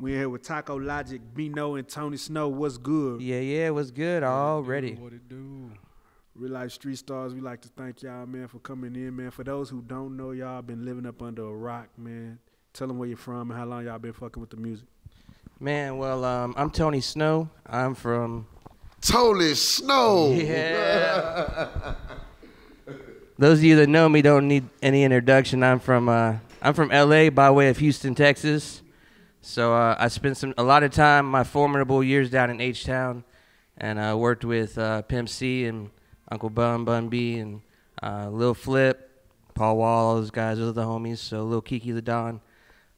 We're here with Taco Logic, Bino, and Tony Snow. What's good? Yeah, yeah, what's good already? What it do? Real Life Street Stars, we like to thank y'all, man, for coming in, man. For those who don't know, y'all been living up under a rock, man. Tell them where you're from and how long y'all been fucking with the music. Man, well, I'm Tony Snow. I'm from... Tony Snow! Yeah. Those of you that know me don't need any introduction. I'm from LA by way of Houston, Texas. So I spent a lot of time, my formidable years down in H-Town, and I worked with Pimp C and Uncle Bun B, and Lil Flip, Paul Wall, all those guys. Those are the homies. So Lil Kiki, the Don,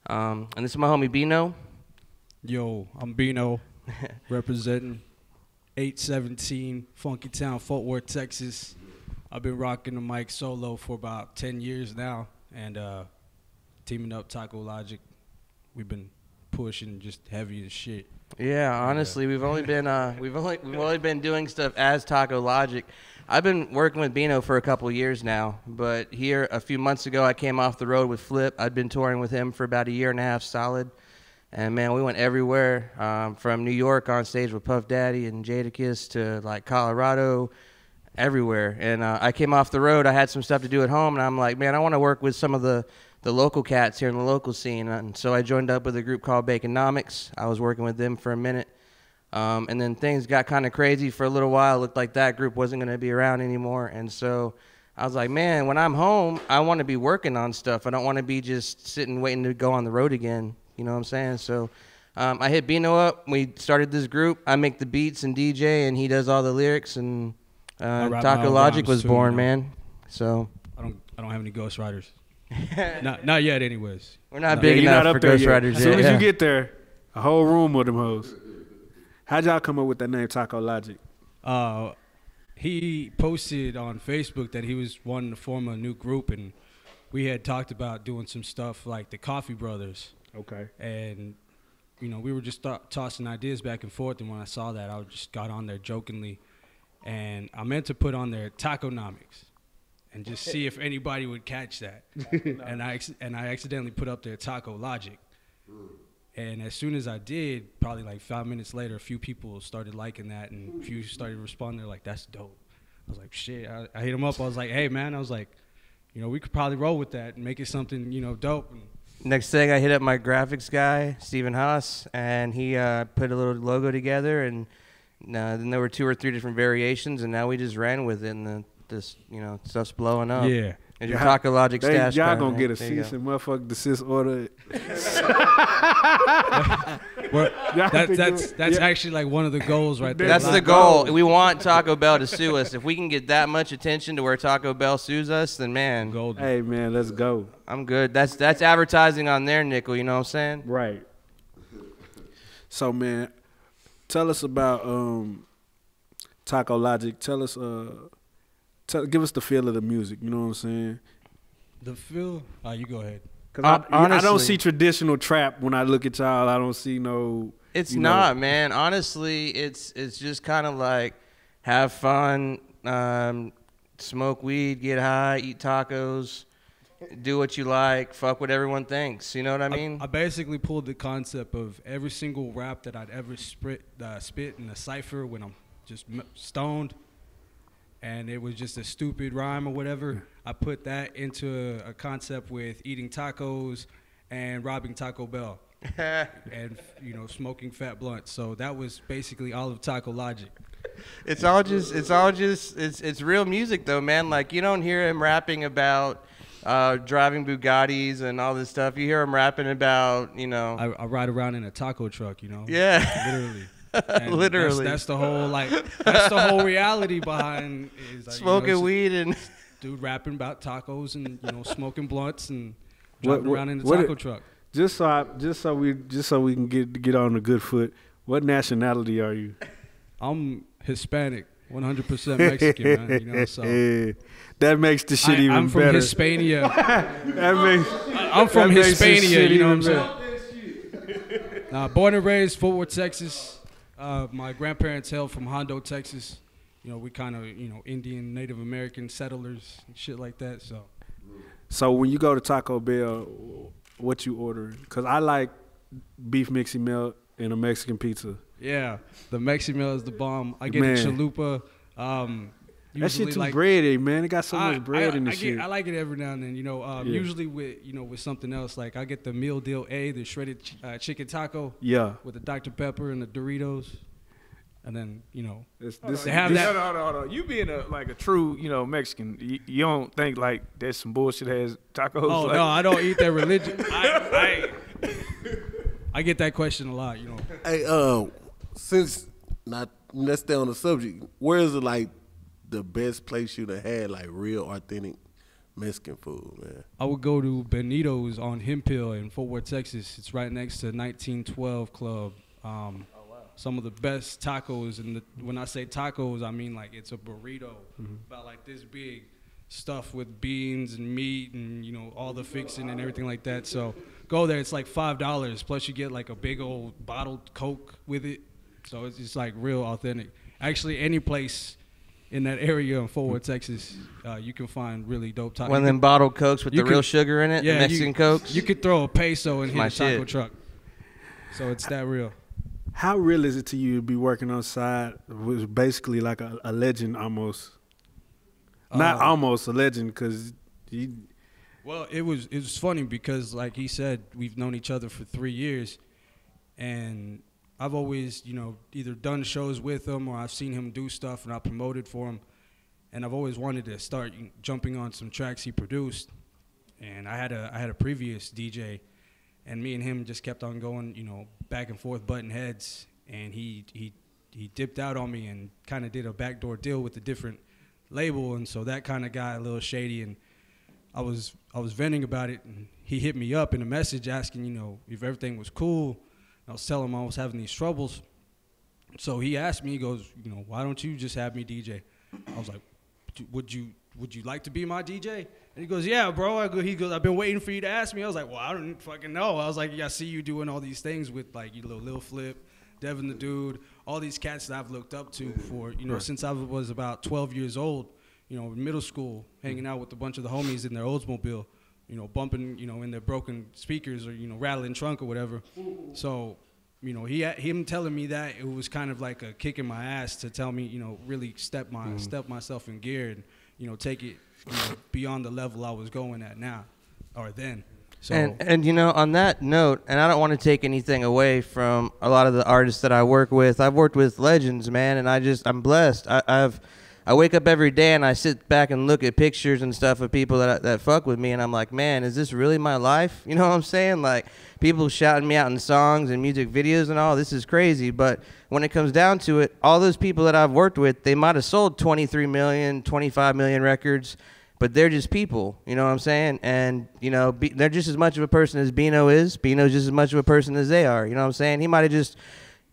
and this is my homie Bino. Yo, I'm Bino, representing 817 Funky Town, Fort Worth, Texas. I've been rocking the mic solo for about 10 years now, and teaming up Taco Logic, we've been pushing just heavy as shit. Yeah, honestly, yeah. we've only been doing stuff as Taco Logic. I've been working with Bino for a couple of years now, but here a few months ago I came off the road with Flip. I'd been touring with him for about a year and a half solid, and man, we went everywhere, from New York on stage with Puff Daddy and Jadakiss to like Colorado. Everywhere. And I came off the road, I had some stuff to do at home, and I'm like, man, I want to work with some of the local cats here in the local scene. And so I joined up with a group called Baconomics. I was working with them for a minute, and then things got kind of crazy for a little while. It looked like that group wasn't going to be around anymore, and so I was like, man, when I'm home, I want to be working on stuff. I don't want to be just sitting waiting to go on the road again, you know what I'm saying? So I hit Bino up, we started this group. I make the beats and DJ, and he does all the lyrics, and Taco Logic was born, man. So I don't have any ghostwriters. not yet, anyways. We're not big enough for ghostwriters. As soon as you get there, a whole room with them hoes. How'd y'all come up with that name, Taco Logic? He posted on Facebook that he was wanting to form a new group, and we had talked about doing some stuff like the Coffee Brothers. Okay. And you know, we were just tossing ideas back and forth, and when I saw that, I just got on there jokingly. And I meant to put on there Taconomics and just see if anybody would catch that. And I accidentally put up there Taco Logic. And as soon as I did, probably like 5 minutes later, a few people started liking that, and a few started responding. They're like, that's dope. I was like, shit. I hit him up. I was like, hey, man. I was like, you know, we could probably roll with that and make it something, you know, dope. And next thing, I hit up my graphics guy, Stephen Haas, and he put a little logo together, and then there were 2 or 3 different variations, and now we just ran with it, and this, you know, stuff's blowing up. Yeah. And your Taco Logic stash. Y'all gonna get a cease and motherfucking desist order. that's actually like one of the goals right there. That's the goal. We want Taco Bell to sue us. If we can get that much attention to where Taco Bell sues us, then man. Golden. Hey man, let's go. I'm good. That's advertising on their nickel, you know what I'm saying? Right. So man, tell us about Taco Logic. Tell us, give us the feel of the music. You know what I'm saying? The feel? Oh, you go ahead. Cause honestly, I don't see traditional trap when I look at y'all. I don't see no. It's not, know. Man. Honestly, it's just kind of like have fun, smoke weed, get high, eat tacos, do what you like, fuck what everyone thinks. You know what I mean? I basically pulled the concept of every single rap that I'd ever spit in a cypher when I'm just stoned, and it was just a stupid rhyme or whatever. I put that into a concept with eating tacos and robbing Taco Bell and, you know, smoking fat blunts. So that was basically all of Taco Logic. It's real music though, man. Like, you don't hear him rapping about driving Bugattis and all this stuff. You hear him rapping about, you know, I ride around in a taco truck, you know. Yeah, literally. Literally. That's the whole reality behind is like, smoking, you know, weed and dude rapping about tacos and, you know, smoking blunts and driving around in the taco truck. Just so we can get on a good foot. What nationality are you? I'm Hispanic. 100% Mexican, man, you know, so. That makes the shit even better. I'm from Hispania. I'm from Hispania, you know what I'm saying? Born and raised, Fort Worth, Texas. My grandparents hailed from Hondo, Texas. You know, we kind of, you know, Indian, Native American settlers and shit like that, so. So when you go to Taco Bell, what you order? Because I like beef mixy melt and a Mexican pizza. Yeah, the Mexi meal is the bomb. I get a chalupa. That shit too bready, man. It got so much bread in the shit. I like it every now and then. You know, usually with something else. Like I get the meal deal A, the shredded chicken taco. Yeah. With the Dr Pepper and the Doritos, and then Hold on. You being a true Mexican, you don't think like there's some bullshit ass tacos. Oh like. No, I don't eat that religion. I get that question a lot. Hey, let's stay on the subject. Where is it like the best place you'd have had like real authentic Mexican food, man? I would go to Benito's on Hemphill in Fort Worth, Texas. It's right next to 1912 Club. Some of the best tacos, and when I say tacos, I mean like it's a burrito about like this big, stuff with beans and meat and all the fixing and everything like that. So go there, it's like $5 plus you get like a big old bottled Coke with it. So it's just like real authentic. Actually, any place in that area in Fort Worth, Texas, you can find really dope tacos. One of them bottled Cokes with real sugar in it, yeah, the Mexican Cokes. You could throw a peso and hit a taco truck. So it's that real. How real is it to you to be working outside with basically like a legend almost? Not almost a legend, because he... Well, it was funny because, like he said, we've known each other for 3 years, and I've always, either done shows with him or I've seen him do stuff and I promoted for him, and I've always wanted to start jumping on some tracks he produced, and I had a previous DJ, and me and him just kept on going, back and forth, butting heads, and he dipped out on me and kind of did a backdoor deal with the different label, and so that kind of got a little shady, and I was venting about it, and he hit me up in a message asking if everything was cool, and I was telling him I was having these troubles. So he asked me, he goes, why don't you just have me DJ? I was like, would you like to be my DJ? And he goes, yeah, bro. He goes, I've been waiting for you to ask me. I was like, well, I don't fucking know. I was like, yeah, I see you doing all these things with like Lil Flip, Devin the Dude, all these cats that I've looked up to for, since I was about 12 years old, middle school, hanging out with a bunch of the homies in their Oldsmobile, bumping, in their broken speakers or, rattling trunk or whatever. So, him telling me that, it was kind of like a kick in my ass to tell me, really step myself in gear and, take it beyond the level I was going at now or then. So. And on that note, and I don't want to take anything away from a lot of the artists that I work with. I've worked with legends, man, and I'm blessed. I wake up every day and I sit back and look at pictures and stuff of people that fuck with me, and I'm like, man, is this really my life? You know what I'm saying? Like, people shouting me out in songs and music videos and all, this is crazy. But when it comes down to it, all those people that I've worked with, they might have sold 23 million, 25 million records, but they're just people, you know what I'm saying? And, they're just as much of a person as Bino is. Bino's just as much of a person as they are, you know what I'm saying?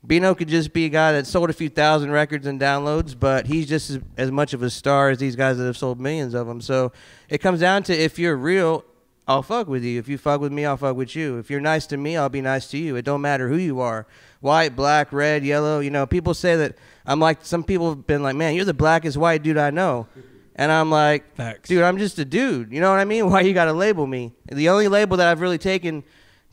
Bino could just be a guy that sold a few thousand records and downloads, but he's just as much of a star as these guys that have sold millions of them. So it comes down to, if you're real, I'll fuck with you. If you fuck with me, I'll fuck with you. If you're nice to me, I'll be nice to you. It don't matter who you are. White, black, red, yellow, people say that I'm like, some people have been like, man, you're the blackest white dude I know. And I'm like, thanks, dude, I'm just a dude. You know what I mean? Why you got to label me? The only label that I've really taken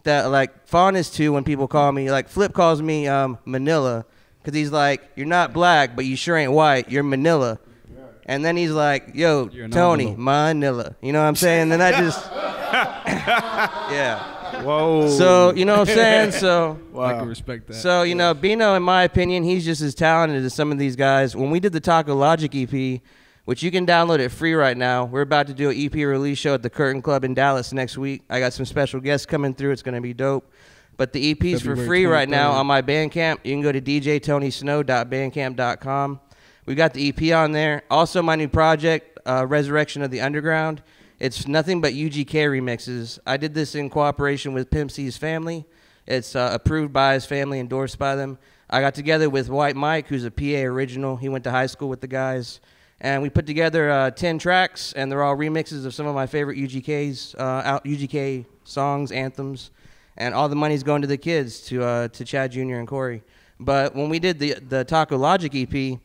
that, like, fondness to when people call me, like, Flip calls me Manila, because he's like, you're not black, but you sure ain't white. You're Manila. Yeah. And then he's like, yo, you're Tony, Manila. You know what I'm saying? Then I just, yeah. Whoa. So, you know what I'm saying? So, wow. I can respect that. So, Bino, in my opinion, he's just as talented as some of these guys. When we did the Taco Logic EP, which you can download it free right now. We're about to do an EP release show at the Curtain Club in Dallas next week. I got some special guests coming through. It's going to be dope. But the EP's for free right now on my Bandcamp. You can go to djtonysnow.bandcamp.com. We got the EP on there. Also, my new project, Resurrection of the Underground. It's nothing but UGK remixes. I did this in cooperation with Pimp C's family. It's approved by his family, endorsed by them. I got together with White Mike, who's a PA original. He went to high school with the guys. And we put together 10 tracks, and they're all remixes of some of my favorite UGK songs, anthems, and all the money's going to the kids, to Chad Jr. and Corey. But when we did the Taco Logic EP,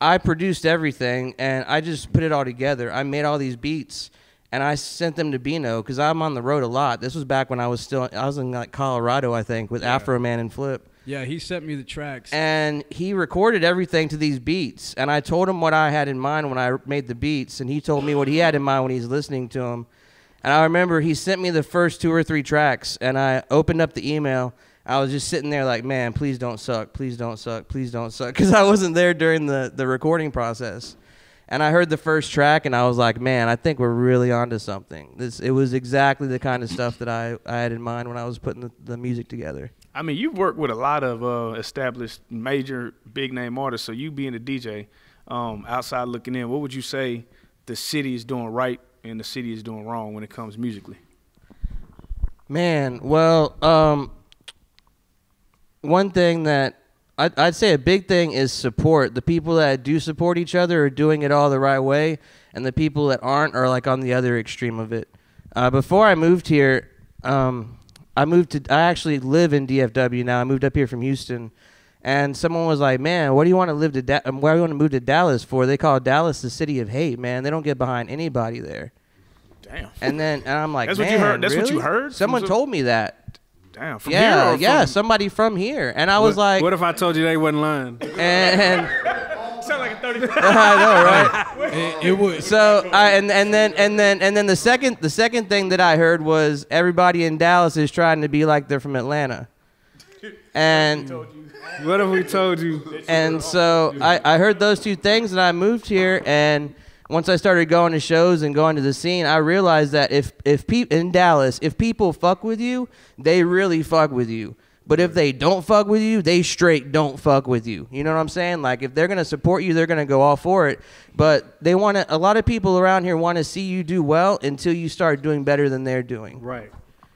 I produced everything, and I just put it all together. I made all these beats, And I sent them to Bino because I'm on the road a lot. This was back when I was in like Colorado, I think, with Afro Man and Flip. Yeah, he sent me the tracks. And he recorded everything to these beats. And I told him what I had in mind when I made the beats. And he told me what he had in mind when he's listening to them. And I remember he sent me the first 2 or 3 tracks. And I opened up the email. I was just sitting there like, man, please don't suck. Please don't suck. Please don't suck. Because I wasn't there during the recording process. And I heard the first track, and I was like, man, I think we're really onto something. It was exactly the kind of stuff that I had in mind when I was putting the music together. I mean, you've worked with a lot of established major big-name artists, so you being a DJ, outside looking in, what would you say the city is doing right and the city is doing wrong when it comes musically? Man, well, one thing that I'd say a big thing is support. The people that do support each other are doing it all the right way, and the people that aren't are like on the other extreme of it. Before I moved here, I actually live in DFW now. I moved up here from Houston, and someone was like, "Man, what do you want to why do you want to move to Dallas for?" They call Dallas the city of hate. Man, they don't get behind anybody there. Damn. And I'm like, "That's what you heard. That's really? What you heard." Someone told me that. Damn, from here? Yeah, somebody from here. And I was like... What if I told you they wasn't lying? And sound like a 35. I know, right? it would. So, and then the second thing that I heard was everybody in Dallas is trying to be like they're from Atlanta. And... What if we told you? And so I heard those two things, and I moved here, and... Once I started going to shows and going to the scene, I realized that in Dallas, if people fuck with you, they really fuck with you. But if they don't fuck with you, they straight don't fuck with you. You know what I'm saying? Like, if they're going to support you, they're going to go all for it. But they want to, a lot of people around here want to see you do well until you start doing better than they're doing. Right.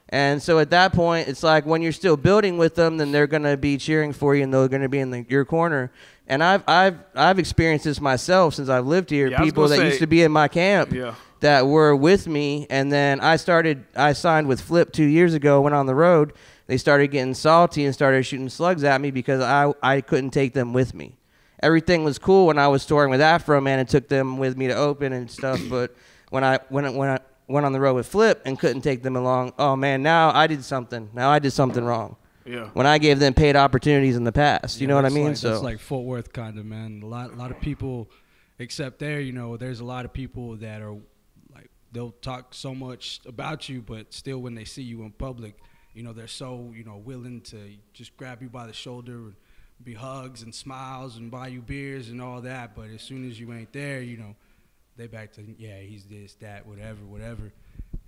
And so at that point, it's like when you're still building with them, then they're going to be cheering for you and they're going to be in your corner. And I've experienced this myself since I've lived here. Yeah, people that used to be in my camp that were with me, and then I signed with Flip 2 years ago, went on the road. They started getting salty and started shooting slugs at me because I couldn't take them with me. Everything was cool when I was touring with Afro Man and took them with me to open and stuff, but when I went on the road with Flip and couldn't take them along, oh man, now I did something. Now I did something wrong. Yeah. When I gave them paid opportunities in the past, you know what I mean? Like, so it's like Fort Worth kind of, man. A lot of people, except there, you know, there's a lot of people that are like, they'll talk so much about you, but still when they see you in public, you know, they're so, you know, willing to just grab you by the shoulder and be hugs and smiles and buy you beers and all that. But as soon as you ain't there, you know, they back to, yeah, he's this, that, whatever, whatever.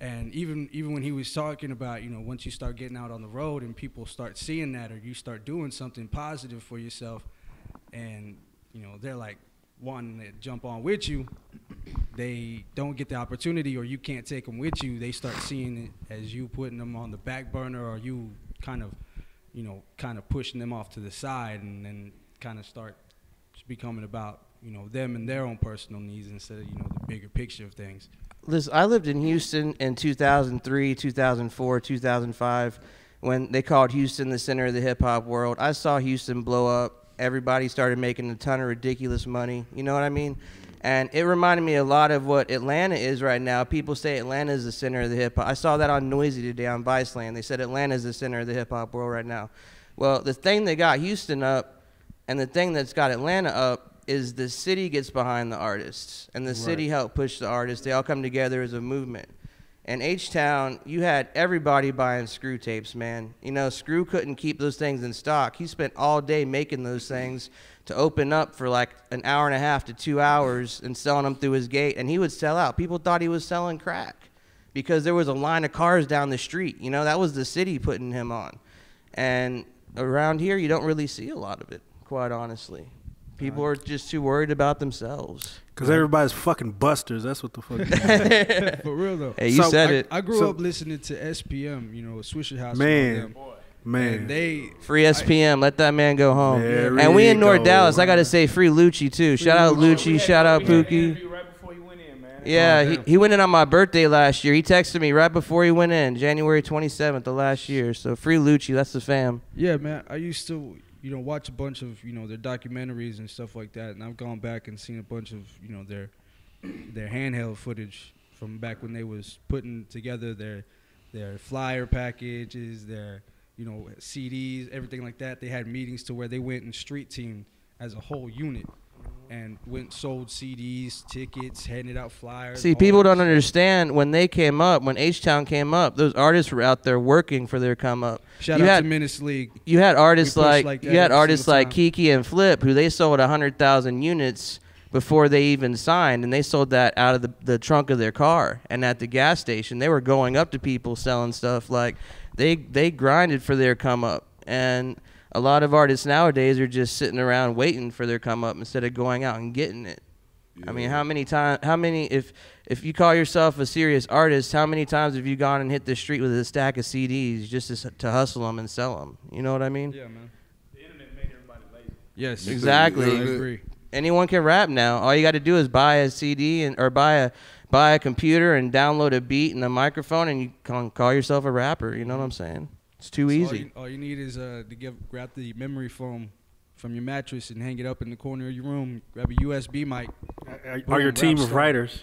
And even when he was talking about, you know, once you start getting out on the road and people start seeing that or you start doing something positive for yourself and, you know, they're like wanting to jump on with you, they don't get the opportunity or you can't take them with you. They start seeing it as you putting them on the back burner or you kind of pushing them off to the side and then kind of start becoming about, you know, them and their own personal needs instead of, you know, the bigger picture of things. Listen, I lived in Houston in 2003, 2004, 2005 when they called Houston the center of the hip-hop world. I saw Houston blow up. Everybody started making a ton of ridiculous money. You know what I mean? And it reminded me a lot of what Atlanta is right now. People say Atlanta is the center of the hip-hop. I saw that on Noisy today on Viceland. They said Atlanta is the center of the hip-hop world right now. Well, the thing that got Houston up and the thing that's got Atlanta up is the city gets behind the artists, and the city helped push the artists. They all come together as a movement. In H-Town, you had everybody buying screw tapes, man. You know, Screw couldn't keep those things in stock. He spent all day making those things to open up for like an hour and a half to 2 hours and selling them through his gate, and he would sell out. People thought he was selling crack because there was a line of cars down the street. You know, that was the city putting him on. And around here, you don't really see a lot of it, quite honestly. People are just too worried about themselves. Because everybody's fucking busters. That's what the fuck. For real, though. Hey, you said it. I grew up listening to SPM, you know, Swisher House. Man. Man. Free SPM. Let that man go home. And we in North Dallas, I got to say, free Lucci, too. Shout out Lucci. Shout out Pookie. Right before you went in, man. Yeah, he went in on my birthday last year. He texted me right before he went in, January 27th of last year. So free Lucci. That's the fam. Yeah, man. I used to... you know, watch a bunch of, you know, their documentaries and stuff like that, and I've gone back and seen a bunch of, you know, their handheld footage from back when they was putting together their flyer packages, their, you know, CDs, everything like that. They had meetings to where they went and street teamed as a whole unit and went sold CDs, tickets, handed out flyers. See, people don't understand when they came up, when H-Town came up, those artists were out there working for their come up. Shout out to Menace League. You had artists like Kiki and Flip, who they sold 100,000 units before they even signed, and they sold that out of the trunk of their car and at the gas station. They were going up to people selling stuff. Like they grinded for their come up. And a lot of artists nowadays are just sitting around waiting for their come up instead of going out and getting it. Yeah. I mean, if you call yourself a serious artist, how many times have you gone and hit the street with a stack of CDs just to hustle them and sell them? You know what I mean? Yeah, man. The internet made everybody lazy. Yes, exactly. Yeah, I agree. Anyone can rap now. All you got to do is buy a CD or buy a computer and download a beat and a microphone, and you can call yourself a rapper. You know what I'm saying? It's too easy. All you need is to grab the memory foam from your mattress and hang it up in the corner of your room. Grab a USB mic. Or your team of writers.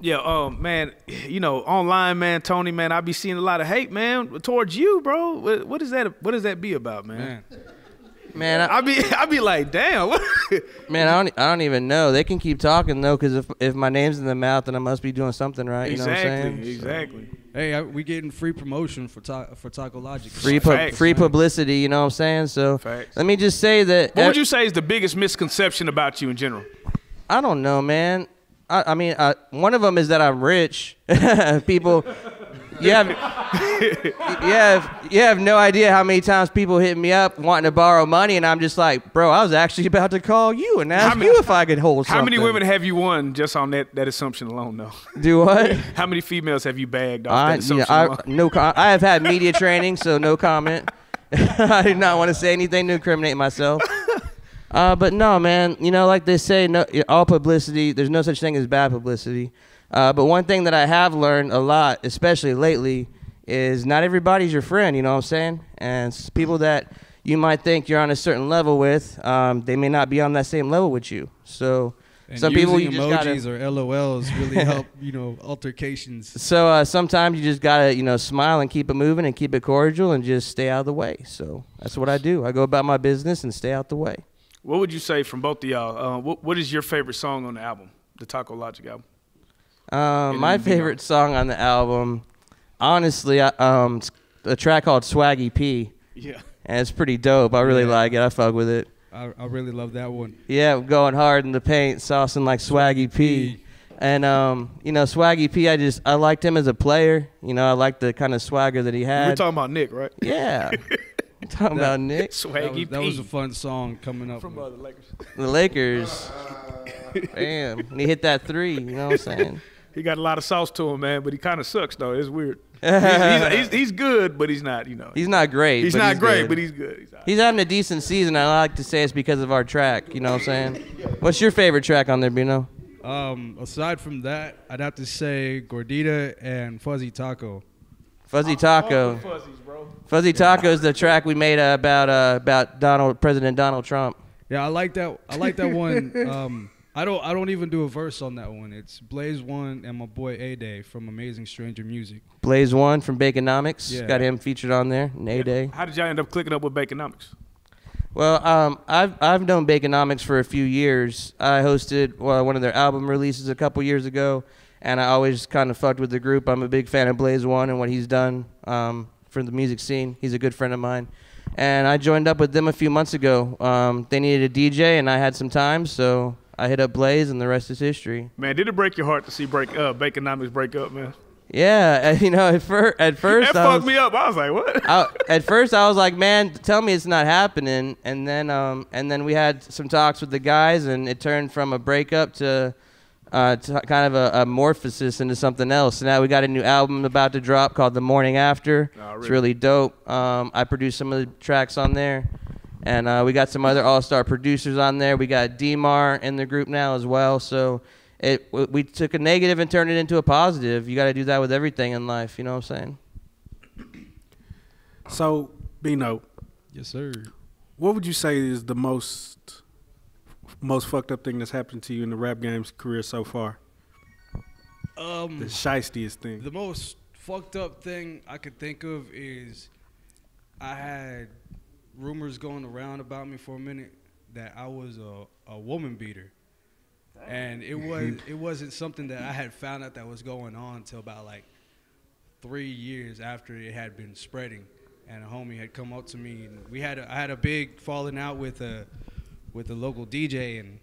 Yeah, man, you know, online, man, Tony, man, I be seeing a lot of hate, man, towards you, bro. What is that? What does that be about, man? Man, I be like, damn. Man, I don't even know. They can keep talking though, because if my name's in the mouth, then I must be doing something right. Exactly, you know what I'm saying? Exactly. Hey, we getting free promotion for Taco Logic. Free publicity. You know what I'm saying? So facts. Let me just say that. What would you say is the biggest misconception about you in general? I don't know, man. I mean, one of them is that I'm rich. People. You have no idea how many times people hit me up wanting to borrow money, and I'm just like, bro, I was actually about to call you and ask you if I could hold something. How many women have you won just on that assumption alone, though? Do what? How many females have you bagged off that assumption alone? I have had media training, so no comment. I do not want to say anything to incriminate myself. But no, man, you know, like they say, all publicity, there's no such thing as bad publicity. But one thing that I have learned a lot, especially lately, is not everybody's your friend, you know what I'm saying? And people that you might think you're on a certain level with, they may not be on that same level with you. So some people, you just gotta... Emojis or LOLs really help, you know, altercations. So sometimes you just gotta, you know, smile and keep it moving and keep it cordial and just stay out of the way. So that's what I do. I go about my business and stay out the way. What would you say from both of y'all, what is your favorite song on the album, the Taco Logic album? My favorite song on the album, honestly, it's a track called Swaggy P. Yeah. And it's pretty dope. I really like it. I fuck with it. I really love that one. Yeah, I'm going hard in the paint, saucing like Swaggy P. And, you know, Swaggy P, I liked him as a player. You know, I liked the kind of swagger that he had. We're talking about Nick, right? Yeah. We're talking about Nick. Swaggy P. That was a fun song coming up. From the Lakers. The Lakers. Damn. And he hit that three, you know what I'm saying? He got a lot of sauce to him, man, but he kind of sucks, though. It's weird. He's good, but he's not, you know. He's not great. He's not great, but he's good. He's having a decent season. I like to say it's because of our track, you know what I'm saying? What's your favorite track on there, Bino? Aside from that, I'd have to say Gordita and Fuzzy Taco. Fuzzy Taco. Fuzzies, bro. Fuzzy Taco is the track we made about President Donald Trump. Yeah, I like that one. I don't even do a verse on that one. It's Blaze One and my boy A Day from Amazing Stranger Music. Blaze One from Baconomics. Yeah. Got him featured on there. And A Day. How did y'all end up clicking up with Baconomics? Well, I've known Baconomics for a few years. I hosted one of their album releases a couple years ago, and I always kind of fucked with the group. I'm a big fan of Blaze One and what he's done for the music scene. He's a good friend of mine. And I joined up with them a few months ago. They needed a DJ, and I had some time, so I hit up Blaze, and the rest is history. Man, did it break your heart to see Baconomics break up, man? Yeah, you know, at first that fucked me up. I was like, what? At first, I was like, man, tell me it's not happening. And then we had some talks with the guys, and it turned from a breakup to kind of a morphosis into something else. So now we got a new album about to drop called The Morning After. Oh, really? It's really dope. I produced some of the tracks on there. And we got some other all-star producers on there. We got DeMar in the group now as well. So we took a negative and turned it into a positive. You got to do that with everything in life. You know what I'm saying? So, Bino. Yes, sir. What would you say is the most most fucked up thing that's happened to you in the rap game's career so far? The shyiest thing. The most fucked up thing I could think of is I had rumors going around about me for a minute that I was a woman beater. Damn. And it wasn't something that I had found out that was going on until about like 3 years after it had been spreading. And a homie had come up to me, and we had I had a big falling out with a local DJ, and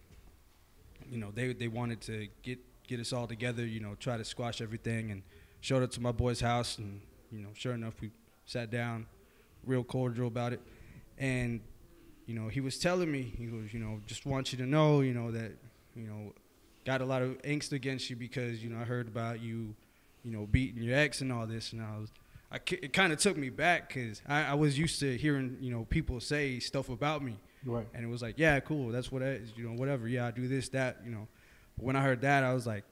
you know they wanted to get us all together, you know, try to squash everything, and showed up to my boy's house, and you know, sure enough, we sat down, real cordial about it, and you know, he was telling me, he goes, you know, just want you to know, you know, that, you know, got a lot of angst against you because, you know, I heard about you, you know, beating your ex and all this, and it kind of took me back because I was used to hearing, you know, people say stuff about me. Right. And it was like, yeah, cool, that's what it is, you know, whatever, yeah, I do this, that, you know. But when I heard that, I was like,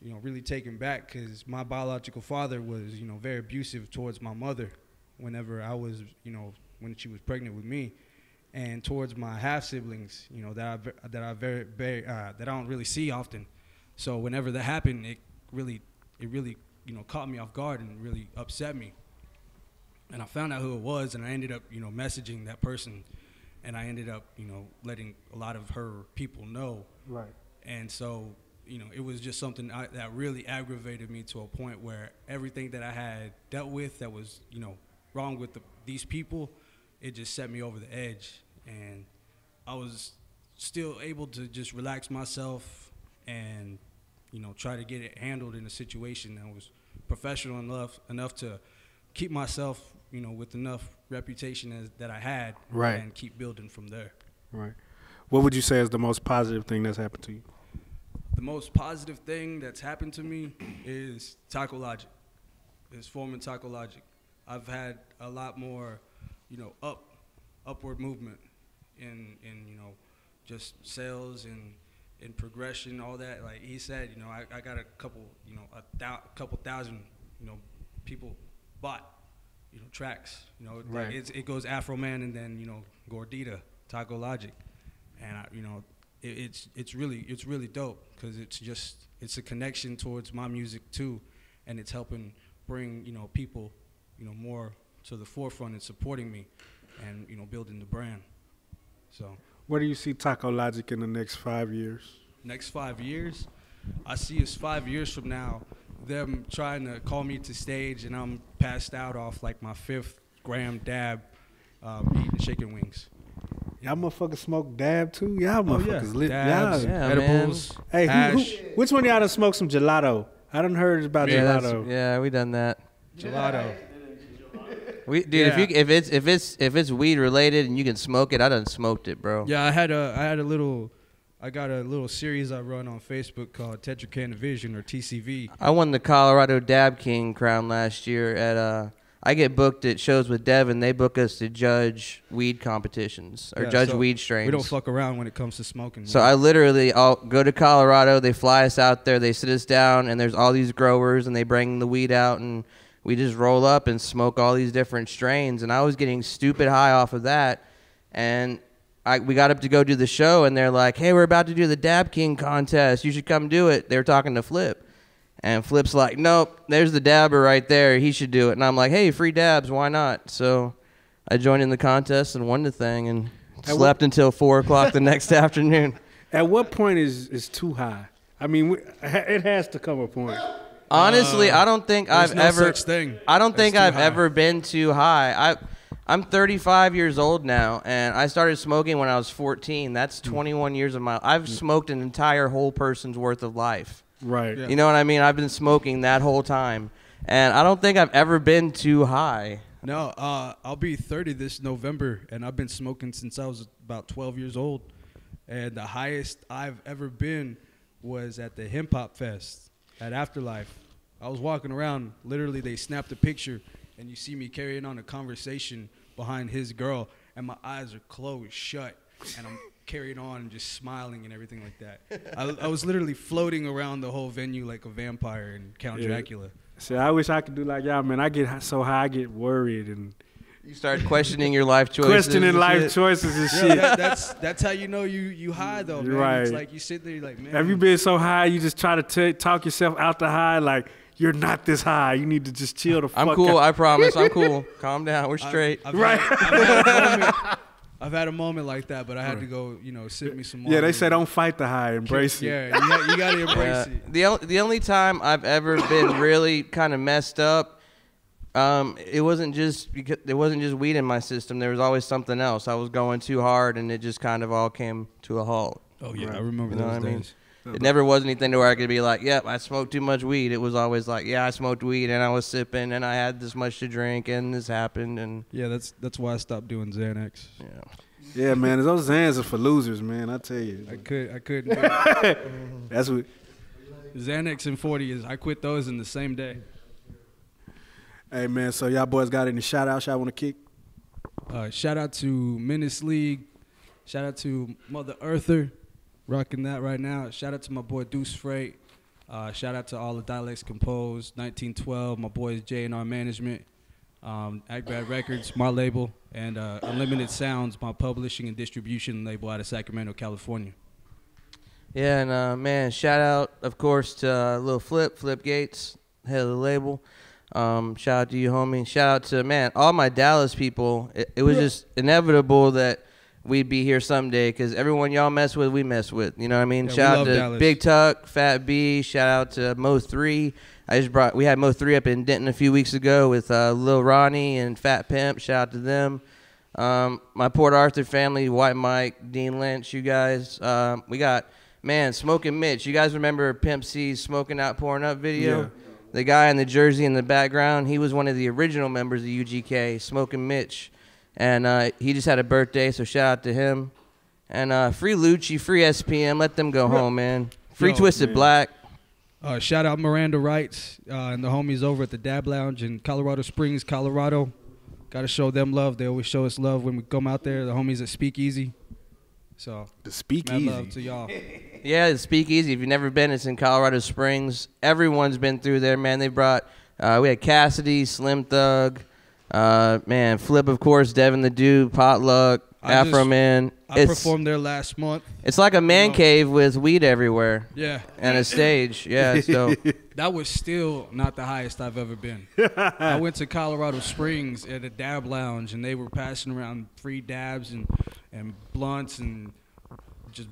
you know, really taken back because my biological father was, you know, very abusive towards my mother whenever I was, you know, when she was pregnant with me, and towards my half-siblings, you know, that I don't really see often. So whenever that happened, it really you know, caught me off guard and really upset me. And I found out who it was, and I ended up, you know, messaging that person, and I ended up, you know, letting a lot of her people know. Right. And so, you know, it was just something that really aggravated me to a point where everything that I had dealt with that was, you know, wrong with these people, it just set me over the edge. And I was still able to just relax myself and, you know, try to get it handled in a situation that was professional enough to keep myself, you know, with enough reputation that I had, right, and keep building from there. Right. What would you say is the most positive thing that's happened to you? The most positive thing that's happened to me is Taco Logic. Is forming Taco Logic. I've had a lot more, you know, upward movement in you know, just sales and in progression, all that. Like he said, you know, I got a couple, you know, a couple thousand, you know, people bought, you know, tracks. You know, right. It goes Afro Man and then, you know, Gordita, Taco Logic, and I, you know, it's really dope because it's a connection towards my music too, and it's helping bring, you know, people, you know, more to the forefront and supporting me, and you know, building the brand. So. Where do you see Taco Logic in the next 5 years? Next 5 years? I see us 5 years from now, them trying to call me to stage and I'm passed out off like my 5th gram dab, eating chicken wings. Y'all motherfuckers smoke dab too? Y'all motherfuckers lit. Dabs, yeah, edibles, man. Hey, which one of y'all done smoked some gelato? I done heard about gelato. Yeah, we done that. Gelato. We, dude, yeah. if it's weed related and you can smoke it, I done smoked it, bro. Yeah, I got a little series I run on Facebook called Tetra Can Division, or TCV. I won the Colorado Dab King crown last year at I get booked at shows with Devin. They book us to judge weed competitions or judge weed strains. We don't fuck around when it comes to smoking. So I literally go to Colorado. They fly us out there. They sit us down, and there's all these growers, and they bring the weed out and. We just roll up and smoke all these different strains, and I was getting stupid high off of that. And we got up to go do the show, and they're like, hey, we're about to do the Dab King contest. You should come do it. They were talking to Flip. And Flip's like, nope, there's the dabber right there. He should do it. And I'm like, hey, free dabs. Why not? So I joined in the contest and won the thing and slept until 4 o'clock the next afternoon. At what point is too high? I mean, it has to come a point. Honestly, I don't think I've ever. Such thing. I don't think I've ever been too high. I'm 35 years old now, and I started smoking when I was 14. That's 21 years of my. I've smoked an entire whole person's worth of life. Right. Yeah. You know what I mean? I've been smoking that whole time, and I don't think I've ever been too high. No, I'll be 30 this November, and I've been smoking since I was about 12 years old, and the highest I've ever been was at the Hip Hop Fest. At Afterlife, I was walking around. Literally, they snapped a picture, and you see me carrying on a conversation behind his girl, and my eyes are closed shut, and I'm carrying on and just smiling and everything like that. I was literally floating around the whole venue like a vampire in Count Dracula. See, I wish I could do like y'all, man. I get so high, I get worried, and You start questioning your life choices. Questioning life choices and shit. Yeah, that's how you know you high though, man. Right. It's like you sit there, you're like, man. Have you been so high you just try to talk yourself out the high? Like, you're not this high. You need to just chill the fuck out. I'm cool. I promise. I'm cool. Calm down. We're straight. I've had a moment like that, but I had to go, you know, sip me some more. Yeah, they say don't fight the high, embrace it. Yeah, you got to embrace it. The only time I've ever been really kind of messed up, it wasn't just weed in my system. There was always something else. I was going too hard, and it just kind of all came to a halt. Oh yeah, right. I remember those days. I mean? It never was anything to where I could be like, yep, I smoked too much weed. It was always like, yeah, I smoked weed and I was sipping and I had this much to drink and this happened. And yeah, that's why I stopped doing Xanax. Yeah. Yeah, man, those Xans are for losers, man. I tell you. I couldn't. That's what. Xanax and 40 is, I quit those in the same day. Hey, man, so y'all boys got any shout-outs y'all want to kick? Shout out to Menace League. Shout out to Mother Earther. Rocking that right now. Shout out to my boy Deuce Freight. Shout out to all the Dialects Composed, 1912, my boys J&R Management, Agbad Records, my label, and Unlimited Sounds, my publishing and distribution label out of Sacramento, California. Yeah, and man, shout out, of course, to Lil Flip, Flip Gates, head of the label. Shout out to you, homie. Shout out to, man, all my Dallas people. It was just inevitable that we'd be here someday, because everyone y'all mess with, we mess with. You know what I mean? Yeah, shout out to Dallas. Big Tuck, Fat B. Shout out to Mo3. We had Mo3 up in Denton a few weeks ago with Lil Ronnie and Fat Pimp. Shout out to them. My Port Arthur family, White Mike, Dean Lynch, you guys. We got, man, Smoking Mitch. You guys remember Pimp C's Smoking Out, Pouring Up video? Yeah. The guy in the jersey in the background, he was one of the original members of UGK, Smoking Mitch. And he just had a birthday, so shout out to him. And free Lucci, free SPM, let them go home, man. Free Twisted Black. Shout out Miranda Wrights and the homies over at the Dab Lounge in Colorado Springs, Colorado. Got to show them love. They always show us love when we come out there. The homies at Speakeasy. So the Speakeasy. Mad love to y'all. Yeah, the Speakeasy. If you've never been, it's in Colorado Springs. Everyone's been through there, man. They brought. We had Cassidy, Slim Thug. Man, Flip, of course, Devin the Dude, Potluck, Afro Man. I performed there last month. It's like a man cave with weed everywhere. Yeah. And a stage. Yeah, so. That was still not the highest I've ever been. I went to Colorado Springs at a Dab Lounge, and they were passing around free dabs and blunts and just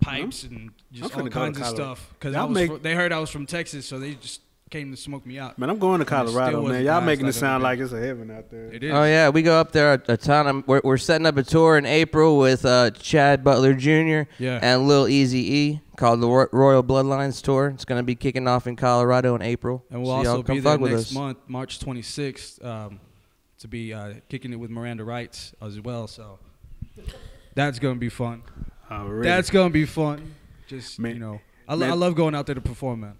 pipes and just all kinds of stuff. Because they heard I was from Texas, so they just came to smoke me out. Man, I'm going to Colorado, man. Y'all making it sound like it's a heaven out there. It is. Oh, yeah. We go up there a ton. We're setting up a tour in April with Chad Butler Jr. Yeah. And Lil Eazy-E called the Royal Bloodlines Tour. It's going to be kicking off in Colorado in April. And we'll also be there next month, March 26th, to be kicking it with Miranda Wrights as well. So that's going to be fun. That's going to be fun. Just, man, you know, I love going out there to perform, man.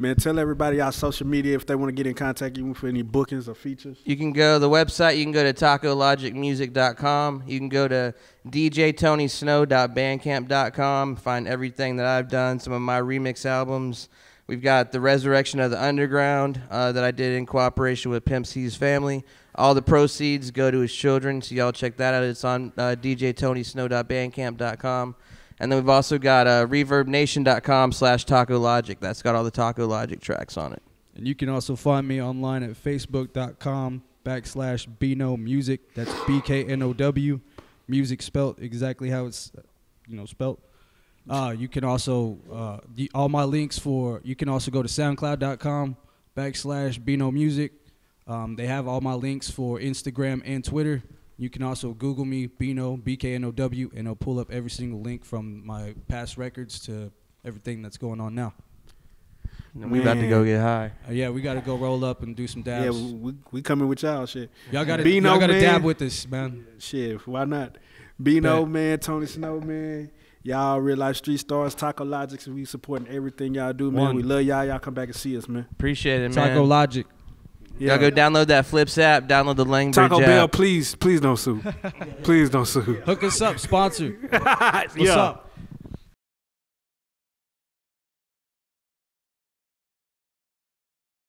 Man, tell everybody our social media if they want to get in contact with you for any bookings or features. You can go to the website. You can go to tacologicmusic.com. You can go to djtonysnow.bandcamp.com. Find everything that I've done, some of my remix albums. We've got The Resurrection of the Underground that I did in cooperation with Pimp C's family. All the proceeds go to his children, so y'all check that out. It's on djtonysnow.bandcamp.com. And then we've also got ReverbNation.com/Taco Logic. That's got all the Taco Logic tracks on it. And you can also find me online at Facebook.com/BeNoMusic. That's BKNOW. Music spelt exactly how it's, you know, spelt. You can also, all my links for, you can also go to SoundCloud.com/BeNoMusic. They have all my links for Instagram and Twitter. You can also Google me, Bino, BKNOW, and it'll pull up every single link from my past records to everything that's going on now. And we about to go get high. Yeah, we got to go roll up and do some dabs. Yeah, we coming with y'all, shit. Y'all got to dab with us, man. Shit, why not? Bino, man, Tony Snow, man. Y'all real life street stars, Taco Logics, and we supporting everything y'all do, man. We love y'all. Y'all come back and see us, man. Appreciate it, man. Taco Logic. Yeah. Y'all go download that Flips app, download the Langberg Taco Bell, please don't sue. Please don't sue. Hook us up, sponsor. What's up?